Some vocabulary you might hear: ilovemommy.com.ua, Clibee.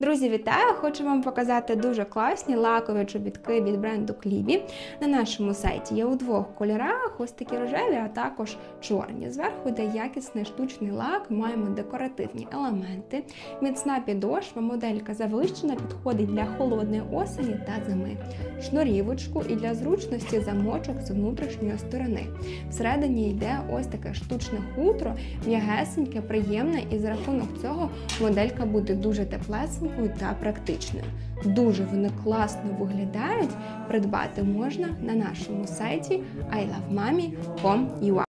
Друзі, вітаю! Хочу вам показати дуже класні лакові чобітки від бренду Clibee. На нашому сайті є у двох кольорах, ось такі рожеві, а також чорні. Зверху йде якісний штучний лак, маємо декоративні елементи, міцна підошва, моделька завищена, підходить для холодної осені та зими. Шнурівочку і для зручності замочок з внутрішньої сторони. Всередині йде ось таке штучне хутро, м'ягесеньке, приємне, і за рахунок цього моделька буде дуже теплесенька та практичною. Дуже вони класно виглядають, придбати можна на нашому сайті ilovemommy.com.ua.